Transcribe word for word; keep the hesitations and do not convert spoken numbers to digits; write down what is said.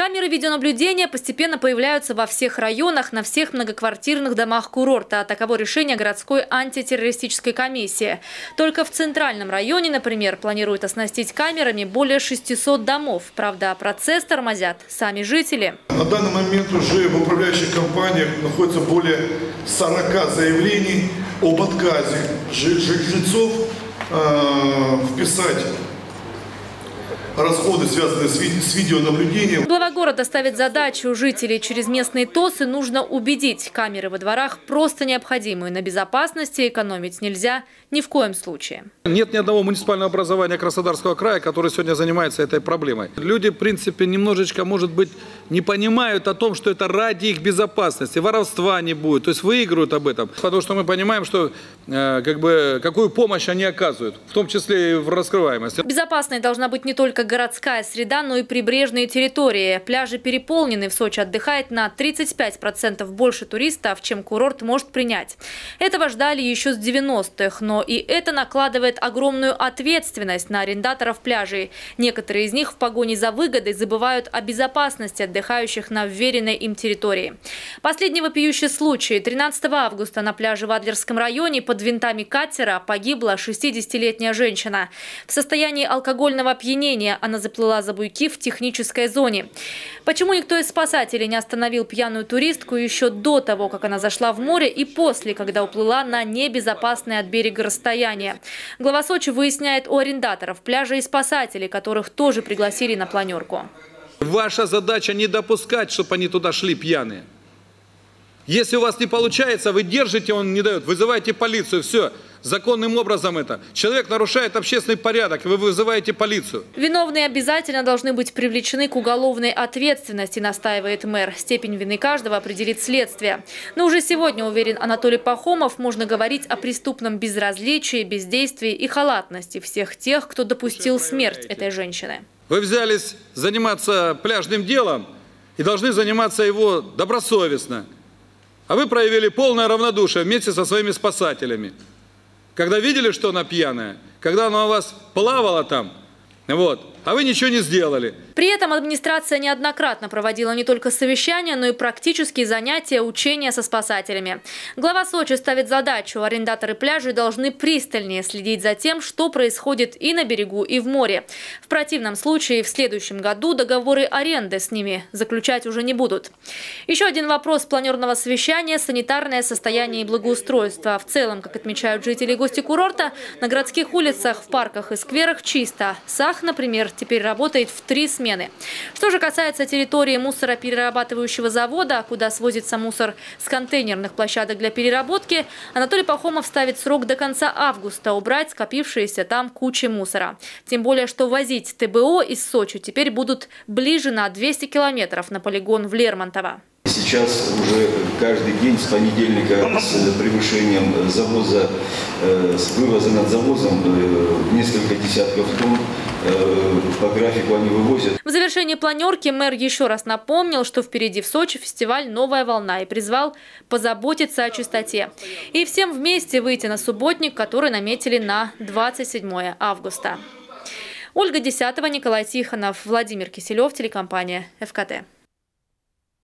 Камеры видеонаблюдения постепенно появляются во всех районах, на всех многоквартирных домах курорта. Таково решение городской антитеррористической комиссии. Только в Центральном районе, например, планируют оснастить камерами более шестисот домов. Правда, процесс тормозят сами жители. На данный момент уже в управляющих компаниях находится более сорока заявлений об отказе жильцов вписать расходы, связанные с видеонаблюдением. Глава города ставит задачу жителей через местные ТОСы нужно убедить. Камеры во дворах просто необходимы. На безопасности экономить нельзя ни в коем случае. Нет ни одного муниципального образования Краснодарского края, который сегодня занимается этой проблемой. Люди, в принципе, немножечко, может быть, не понимают о том, что это ради их безопасности. Воровства не будет, то есть выиграют об этом. Потому что мы понимаем, что, э, как бы, какую помощь они оказывают, в том числе и в раскрываемости. Безопасной должна быть не только городская среда, но и прибрежные территории. Пляжи переполнены. В Сочи отдыхает на тридцать пять процентов больше туристов, чем курорт может принять. Этого ждали еще с девяностых. Но и это накладывает огромную ответственность на арендаторов пляжей. Некоторые из них в погоне за выгодой забывают о безопасности отдыхающих на вверенной им территории. Последний вопиющий случай. тринадцатого августа на пляже в Адлерском районе под винтами катера погибла шестидесятилетняя женщина. В состоянии алкогольного опьянения она заплыла за буйки в технической зоне. Почему никто из спасателей не остановил пьяную туристку еще до того, как она зашла в море, и после, когда уплыла на небезопасное от берега расстояние? Глава Сочи выясняет у арендаторов пляжа и спасателей, которых тоже пригласили на планерку. Ваша задача не допускать, чтобы они туда шли пьяные. Если у вас не получается, вы держите, он не дает, вызывайте полицию, все. Законным образом это. Человек нарушает общественный порядок, вы вызываете полицию. Виновные обязательно должны быть привлечены к уголовной ответственности, настаивает мэр. Степень вины каждого определит следствие. Но уже сегодня, уверен Анатолий Пахомов, можно говорить о преступном безразличии, бездействии и халатности всех тех, кто допустил смерть этой женщины. Вы взялись заниматься пляжным делом и должны заниматься его добросовестно. А вы проявили полное равнодушие вместе со своими спасателями. Когда видели, что она пьяная, когда она у вас плавала там, вот, а вы ничего не сделали. При этом администрация неоднократно проводила не только совещания, но и практические занятия, учения со спасателями. Глава Сочи ставит задачу. Арендаторы пляжей должны пристальнее следить за тем, что происходит и на берегу, и в море. В противном случае в следующем году договоры аренды с ними заключать уже не будут. Еще один вопрос планерного совещания – санитарное состояние и благоустройство. В целом, как отмечают жители и гости курорта, на городских улицах, в парках и скверах чисто. САХ, например, теперь работает в три смены. Что же касается территории мусороперерабатывающего завода, куда свозится мусор с контейнерных площадок для переработки, Анатолий Пахомов ставит срок до конца августа убрать скопившиеся там кучи мусора. Тем более, что возить ТБО из Сочи теперь будут ближе на двести километров на полигон в Лермонтово. Сейчас уже каждый день с понедельника с превышением завоза, с вывоза над завозом несколько десятков тонн. По графику они вывозят. В завершении планерки мэр еще раз напомнил, что впереди в Сочи фестиваль «Новая волна» и призвал позаботиться о чистоте. И всем вместе выйти на субботник, который наметили на двадцать седьмое августа. Ольга Десятова, Николай Тихонов, Владимир Киселев, телекомпания ФКТ.